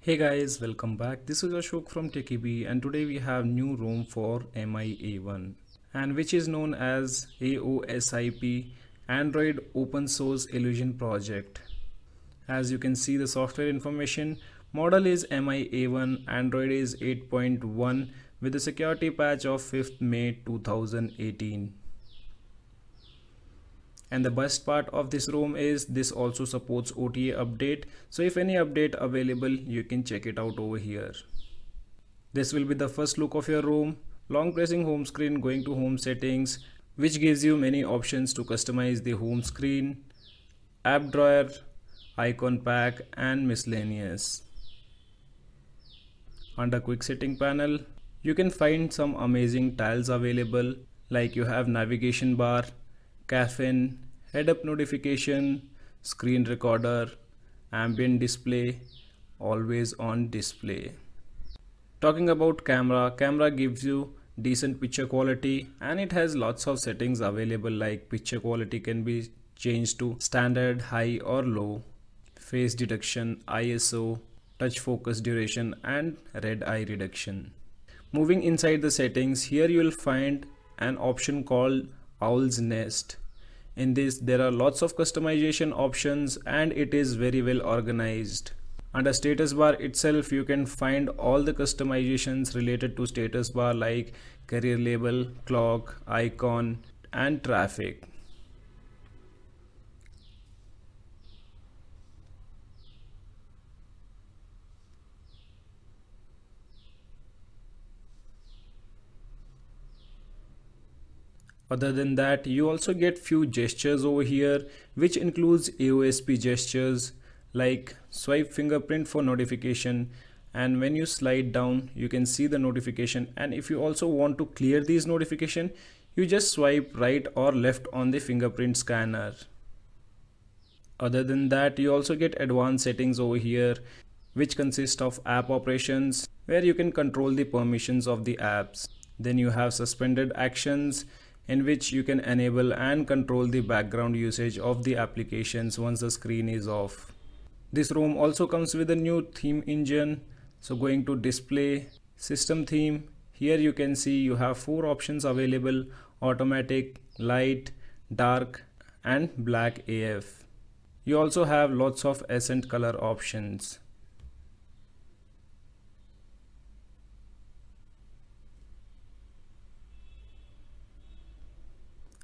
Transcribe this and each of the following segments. Hey guys, welcome back. This is Ashok from TechiBee, and today we have new ROM for Mi A1 and which is known as AOSIP, Android Open Source Illusion Project. As you can see the software information, model is Mi A1, Android is 8.1 with a security patch of 5th May 2018. And the best part of this ROM is this also supports OTA update, so if any update available you can check it out over here. This will be the first look of your ROM. Long pressing home screen, going to home settings, which gives you many options to customize the home screen, app drawer, icon pack and miscellaneous. Under quick setting panel you can find some amazing tiles available, like you have navigation bar, caffeine, head up notification, screen recorder, ambient display, always on display. Talking about camera, camera gives you decent picture quality and it has lots of settings available, like picture quality can be changed to standard, high or low, face detection, ISO, touch focus duration and red eye reduction. Moving inside the settings, here you will find an option called Owl's Nest. In this there are lots of customization options and it is very well organized. Under status bar itself you can find all the customizations related to status bar, like career label, clock, icon and traffic. Other than that, you also get few gestures over here, which includes AOSP gestures like swipe fingerprint for notification, and when you slide down you can see the notification, and if you also want to clear these notification you just swipe right or left on the fingerprint scanner. Other than that you also get advanced settings over here, which consist of app operations where you can control the permissions of the apps. Then you have suspended actions, in which you can enable and control the background usage of the applications once the screen is off. This ROM also comes with a new theme engine. So going to display, system theme, here you can see you have four options available: automatic, light, dark and black AF. You also have lots of accent color options.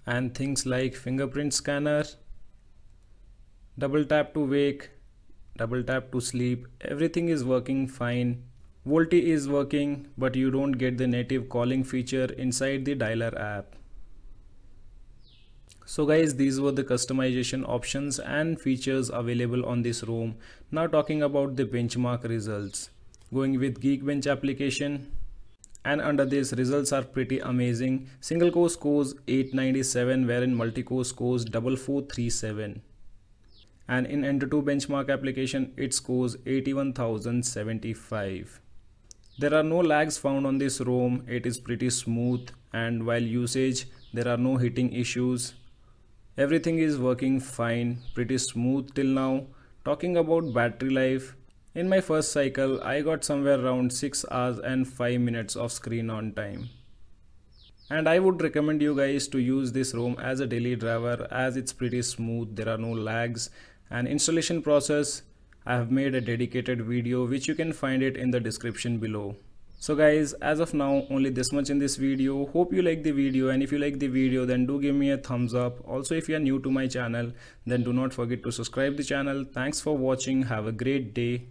And things like fingerprint scanner, double tap to wake, double tap to sleep, everything is working fine. VoLTE is working, but you don't get the native calling feature inside the dialer app. So guys, these were the customization options and features available on this ROM. Now talking about the benchmark results, going with geekbench application. And under this, results are pretty amazing. Single core scores 897, wherein multi-core scores 4437. And in Antutu benchmark application, it scores 81,075. There are no lags found on this ROM. It is pretty smooth, and while usage, there are no hitting issues. Everything is working fine, pretty smooth till now. Talking about battery life, in my first cycle, I got somewhere around 6 hours and 5 minutes of screen on time. And I would recommend you guys to use this ROM as a daily driver, as it's pretty smooth, there are no lags. And installation process, I have made a dedicated video which you can find it in the description below. So guys, as of now only this much in this video. Hope you like the video, and if you like the video then do give me a thumbs up. Also if you are new to my channel then do not forget to subscribe the channel. Thanks for watching. Have a great day.